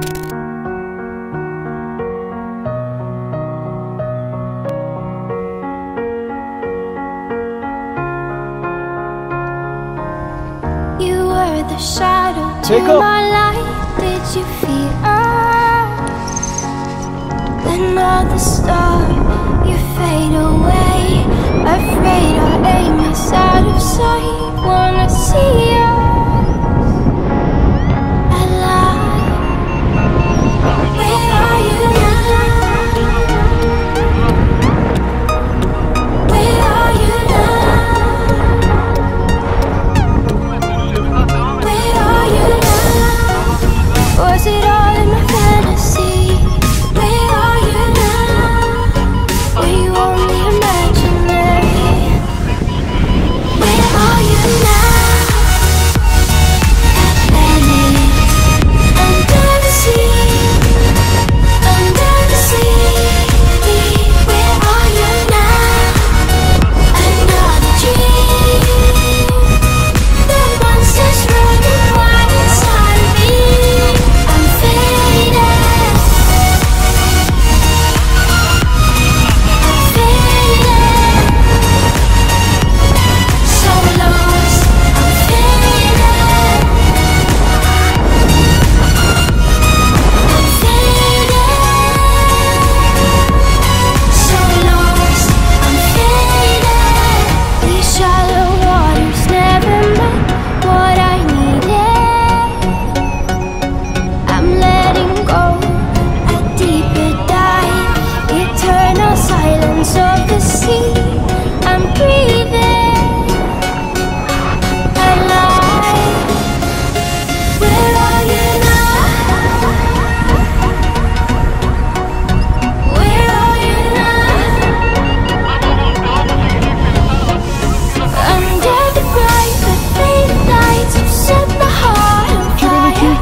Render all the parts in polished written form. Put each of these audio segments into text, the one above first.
The shadow take in up. My life, did you fear another star? You fade away, afraid our aim is out of sight. Wanna see you alive? Where are you now? Where are you now? Was it all in a fantasy? Where are you now? Were you only imaginary? Where are you now? Under the sea, under the sea. Where are you now? Another dream, the monsters running wild inside of me.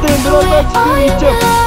Where are you now?